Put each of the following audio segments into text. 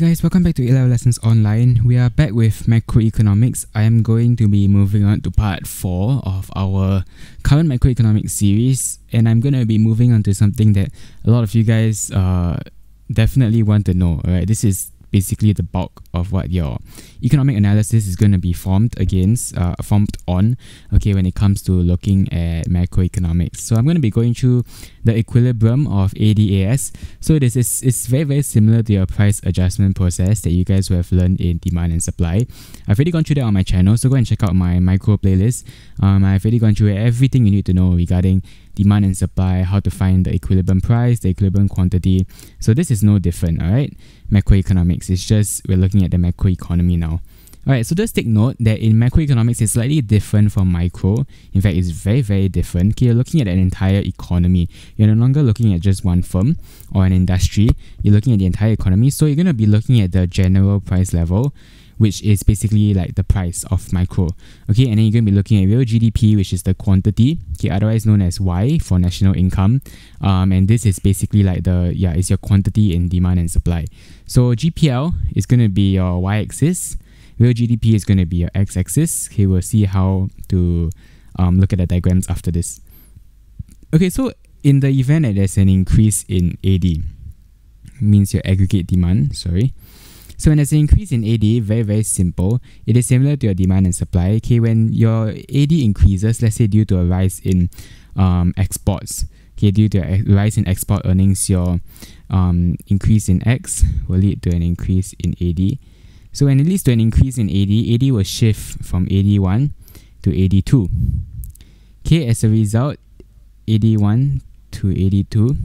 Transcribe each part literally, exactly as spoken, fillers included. guys, welcome back to A Level Lessons Online. We are back with macroeconomics. I am going to be moving on to part four of our current macroeconomics series, and I'm going to be moving on to something that a lot of you guys uh, definitely want to know. Alright, this is basically the bulk of what your economic analysis is going to be formed against, uh, formed on, okay, when it comes to looking at macroeconomics. So I'm going to be going through the equilibrium of A D A S. So this is it's very, very similar to your price adjustment process that you guys will have learned in demand and supply. I've already gone through that on my channel, so go and check out my micro playlist. Um, I've already gone through everything you need to know regarding demand and supply, how to find the equilibrium price, the equilibrium quantity. So this is no different, alright? Macroeconomics, it's just we're looking at the macroeconomy now. Alright, so just take note that in macroeconomics, it's slightly different from micro. In fact, it's very, very different. Okay, you're looking at an entire economy. You're no longer looking at just one firm or an industry. You're looking at the entire economy. So you're going to be looking at the general price level, which is basically like the price of micro. Okay, and then you're going to be looking at real G D P, which is the quantity, okay, otherwise known as Y for national income. Um, and this is basically like the, yeah, it's your quantity in demand and supply. So G P L is going to be your Y-axis. Real G D P is going to be your X-axis. Okay, we'll see how to um, look at the diagrams after this. Okay, so in the event that there's an increase in A D, means your aggregate demand, sorry. So when there's an increase in A D, very, very simple, it is similar to your demand and supply. Okay, when your A D increases, let's say due to a rise in um, exports, okay, due to a rise in export earnings, your um, increase in X will lead to an increase in A D. So when it leads to an increase in A D, A D will shift from A D one to A D two. Okay, as a result, A D one to A D two.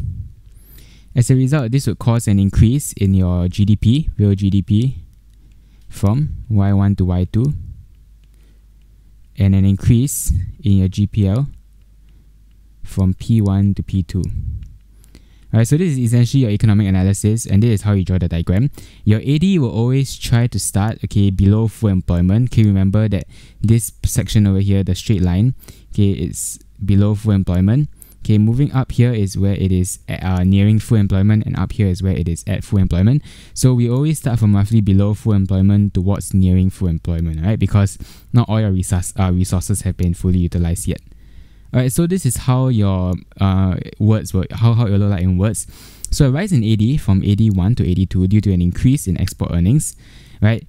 As a result, this would cause an increase in your G D P, real G D P, from Y one to Y two, and an increase in your G P L from P one to P two. Alright, so this is essentially your economic analysis, and this is how you draw the diagram. Your A D will always try to start, okay, below full employment. Okay, remember that this section over here, the straight line, okay, it's below full employment. Okay, moving up here is where it is at, uh, nearing full employment, and up here is where it is at full employment. So we always start from roughly below full employment towards nearing full employment, alright? Because not all your resource, uh, resources have been fully utilized yet. Alright, so this is how your uh, words work, how, how it will look like in words. So a rise in A D from A D one to A D two due to an increase in export earnings, right?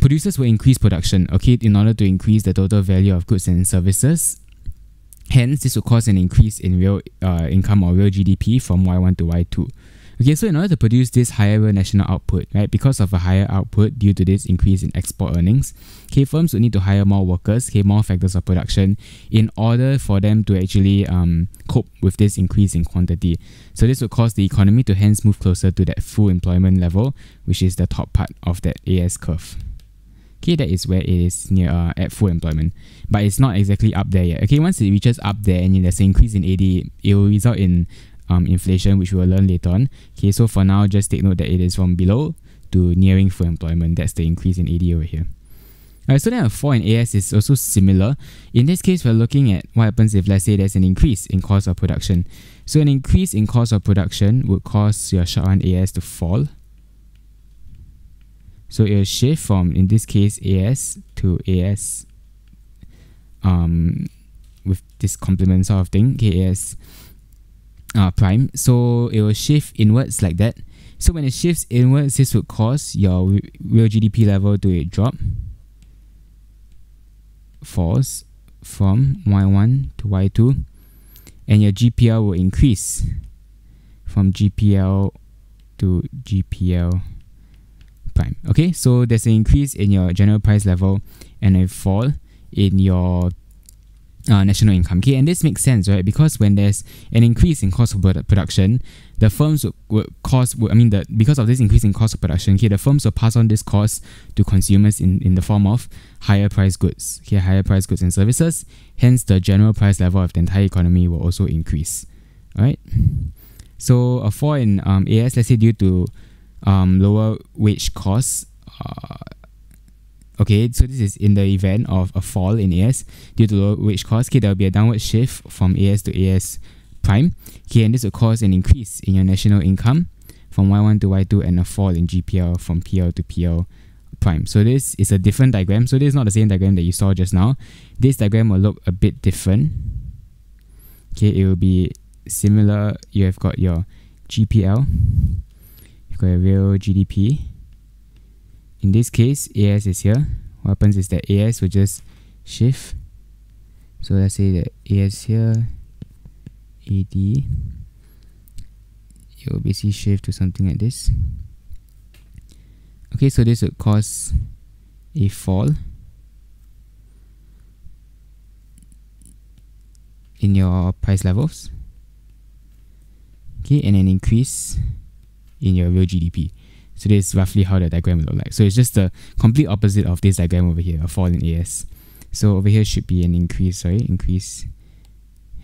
Producers will increase production, okay, in order to increase the total value of goods and services. Hence, this will cause an increase in real uh, income or real G D P from Y one to Y two. Okay, so in order to produce this higher real national output, right, because of a higher output due to this increase in export earnings, okay, firms would need to hire more workers, okay, more factors of production in order for them to actually um, cope with this increase in quantity. So this would cause the economy to hence move closer to that full employment level, which is the top part of that A S curve. Okay, that is where it is near uh, at full employment, but it's not exactly up there yet. Okay, once it reaches up there and there's an increase in A D, it will result in um, inflation, which we will learn later on. Okay, so for now, just take note that it is from below to nearing full employment. That's the increase in A D over here. Alright, so then a fall in A S is also similar. In this case, we're looking at what happens if, let's say, there's an increase in cost of production. So an increase in cost of production would cause your short run A S to fall. So it will shift from, in this case, A S to A S um, with this complement sort of thing, okay, A S uh, prime. So it will shift inwards like that. So when it shifts inwards, this would cause your real G D P level to drop, falls from Y one to Y two, and your G P L will increase from G P L to G P L prime. Okay, so there's an increase in your general price level and a fall in your uh, national income. Okay, and this makes sense, right? Because when there's an increase in cost of production, the firms would, would cost, would, I mean, the, because of this increase in cost of production, okay, the firms will pass on this cost to consumers in, in the form of higher price goods, okay, higher price goods and services. Hence, the general price level of the entire economy will also increase. All right. So a fall in um, A S, let's say due to Um, lower wage costs. Uh, okay, so this is in the event of a fall in A S due to lower wage costs. Okay, there will be a downward shift from A S to A S prime. Okay, and this will cause an increase in your national income from Y one to Y two, and a fall in G P L from P L to P L prime. So this is a different diagram. So this is not the same diagram that you saw just now. This diagram will look a bit different. Okay, it will be similar. You have got your G P L, you've got your real G D P. In this case, A S is here. What happens is that A S will just shift. So let's say that A S here, A D, it will basically shift to something like this. Okay, so this would cause a fall in your price levels, okay, and an increase in your real G D P. So this is roughly how the diagram will look like. So it's just the complete opposite of this diagram over here, a fall in A S. So over here should be an increase, sorry, increase,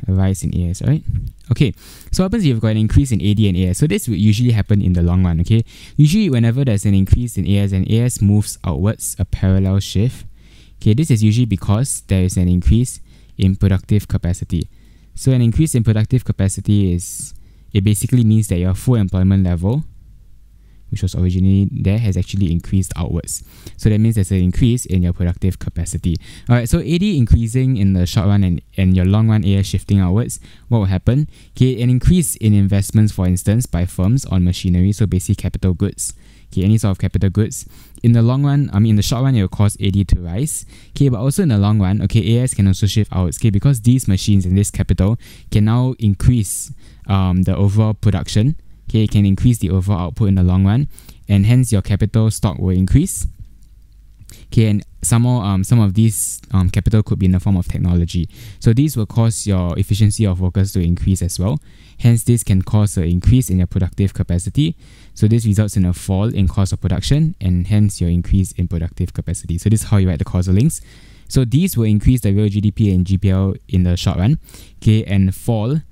a rise in A S, right? Okay, so what happens if you've got an increase in A D and A S? So this would usually happen in the long run, okay? Usually whenever there's an increase in A S and A S moves outwards, a parallel shift, okay, this is usually because there is an increase in productive capacity. So an increase in productive capacity is, it basically means that your full employment level, which was originally there, has actually increased outwards. So that means there's an increase in your productive capacity. Alright, so A D increasing in the short run and, and your long run A S shifting outwards, what will happen? Okay, an increase in investments, for instance, by firms on machinery, so basically capital goods. Okay, any sort of capital goods. In the long run, I mean in the short run, it will cause A D to rise. Okay, but also in the long run, okay, A S can also shift outwards, okay, because these machines and this capital can now increase um, the overall production. Okay, it can increase the overall output in the long run, and hence your capital stock will increase. Okay, and some more, um, some of these um, capital could be in the form of technology. So these will cause your efficiency of workers to increase as well. Hence, this can cause an increase in your productive capacity. So this results in a fall in cost of production, and hence your increase in productive capacity. So this is how you write the causal links. So these will increase the real G D P and G P L in the short run. Okay, and fall.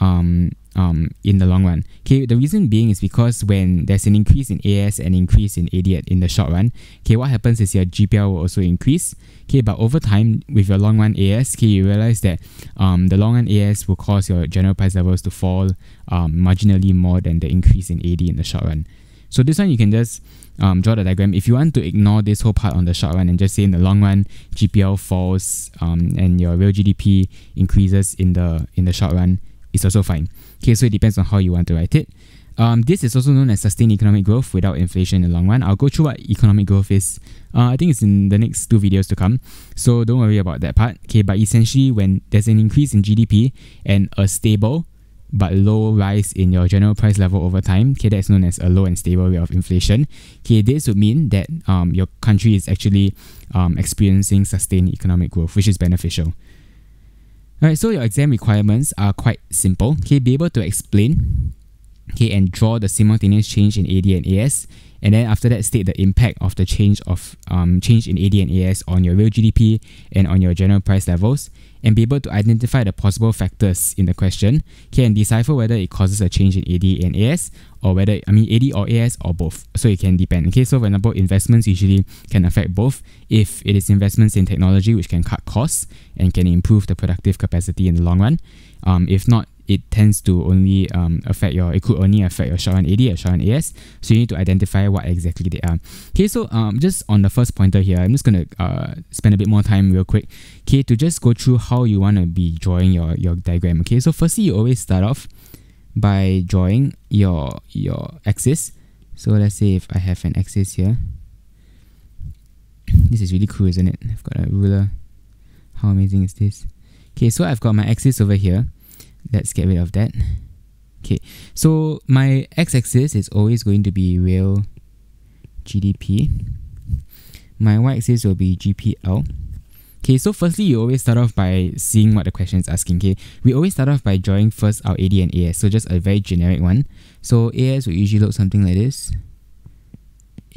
Um, Um, in the long run. Okay, the reason being is because when there's an increase in A S and increase in A D at, in the short run, okay, what happens is your G P L will also increase. Okay, but over time with your long run A S, okay, you realize that um, the long run A S will cause your general price levels to fall um, marginally more than the increase in A D in the short run. So this one you can just um, draw the diagram. If you want to ignore this whole part on the short run and just say in the long run G P L falls um, and your real G D P increases in the in the short run, it's also fine. Okay, so it depends on how you want to write it. Um, this is also known as sustained economic growth without inflation in the long run. I'll go through what economic growth is. Uh, I think it's in the next two videos to come, so don't worry about that part. Okay, but essentially when there's an increase in G D P and a stable but low rise in your general price level over time, okay, that's known as a low and stable rate of inflation. Okay, this would mean that um, your country is actually um, experiencing sustained economic growth, which is beneficial. Alright, so your exam requirements are quite simple. Okay, be able to explain, okay, and draw the simultaneous change in A D and A S, and then after that state the impact of the change of um, change in A D and A S on your real G D P and on your general price levels, and be able to identify the possible factors in the question, okay, and decipher whether it causes a change in A D and A S, or whether, I mean A D or A S or both. So it can depend. Okay, so for example, investments usually can affect both if it is investments in technology, which can cut costs and can improve the productive capacity in the long run. Um, if not, it tends to only um, affect your, it could only affect your short run A D or short run A S. So you need to identify what exactly they are. Okay, so um, just on the first pointer here, I'm just gonna uh, spend a bit more time real quick. Okay, to just go through how you wanna be drawing your, your diagram. Okay, so firstly, you always start off by drawing your your axis. So let's say if I have an axis here, this is really cool, isn't it? I've got a ruler. How amazing is this? Okay, so I've got my axis over here. Let's get rid of that. Okay, so my x-axis is always going to be real G D P. My y-axis will be G P L. Okay, so firstly, you always start off by seeing what the question is asking. Okay, we always start off by drawing first our A D and A S, so just a very generic one. So A S will usually look something like this.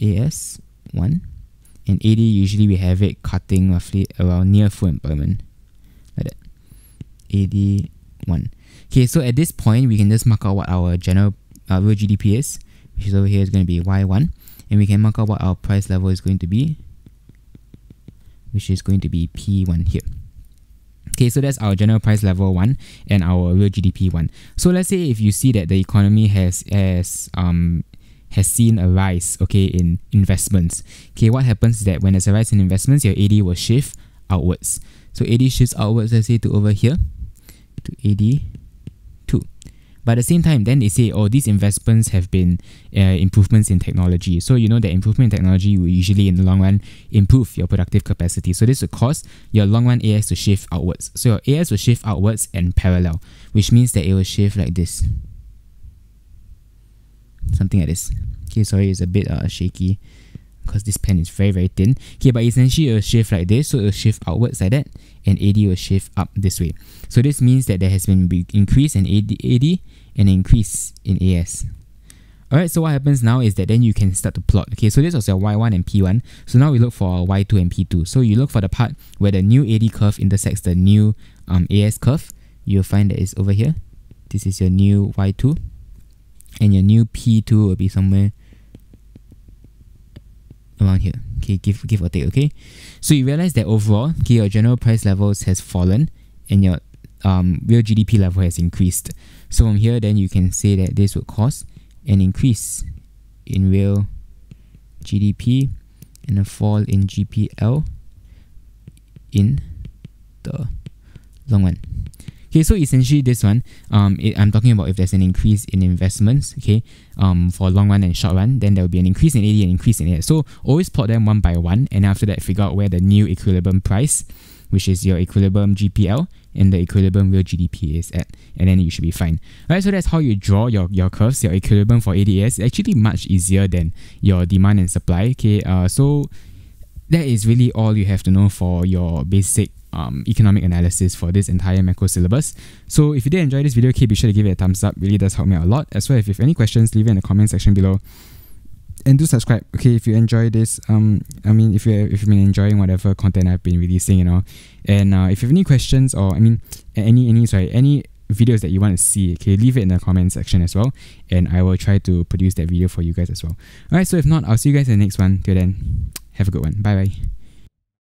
A S, one. And A D, usually we have it cutting roughly around near full employment. Like that. A D, one. Okay, so at this point, we can just mark out what our general uh, real G D P is, which is over here is going to be Y one. And we can mark out what our price level is going to be, which is going to be P one here. Okay, so that's our general price level one and our real G D P one. So let's say if you see that the economy has has um has seen a rise, okay, in investments. Okay, what happens is that when there's a rise in investments, your A D will shift outwards. So A D shifts outwards, let's say to over here, to A D two. But at the same time, then they say, oh, these investments have been uh, improvements in technology. So you know that improvement in technology will usually in the long run improve your productive capacity. So this will cause your long run A S to shift outwards. So your A S will shift outwards and parallel, which means that it will shift like this. Something like this. Okay, sorry, it's a bit uh, shaky because this pen is very, very thin. Okay, but essentially it will shift like this. So it will shift outwards like that, and A D will shift up this way. So this means that there has been an increase in A D, A D and an increase in A S. Alright, so what happens now is that then you can start to plot. Okay, so this was your Y one and P one. So now we look for Y two and P two. So you look for the part where the new A D curve intersects the new um, A S curve. You'll find that it's over here. This is your new Y two. And your new P two will be somewhere around here. Okay, give, give or take, okay? So you realize that overall, okay, your general price levels has fallen and your um, real G D P level has increased. So from here, then you can say that this would cause an increase in real G D P and a fall in G P L in the long run. Okay, so essentially this one, um, it, I'm talking about if there's an increase in investments, okay, um, for long run and short run, then there will be an increase in A D and increase in A S. So always plot them one by one, and after that figure out where the new equilibrium price, which is your equilibrium G P L and the equilibrium real G D P is at, and then you should be fine. Alright, so that's how you draw your, your curves, your equilibrium for A D A S. It's actually much easier than your demand and supply. Okay, uh, so that is really all you have to know for your basic Um, economic analysis for this entire macro syllabus. So if you did enjoy this video, okay, be sure to give it a thumbs up. Really does help me out a lot. As well, if you have any questions, leave it in the comment section below. And do subscribe, okay, if you enjoy this. Um, I mean, if, you, if you've been enjoying whatever content I've been releasing and all. And uh, if you have any questions or, I mean, any, any, sorry, any videos that you want to see, okay, leave it in the comment section as well. And I will try to produce that video for you guys as well. Alright, so if not, I'll see you guys in the next one. Till then, have a good one. Bye-bye.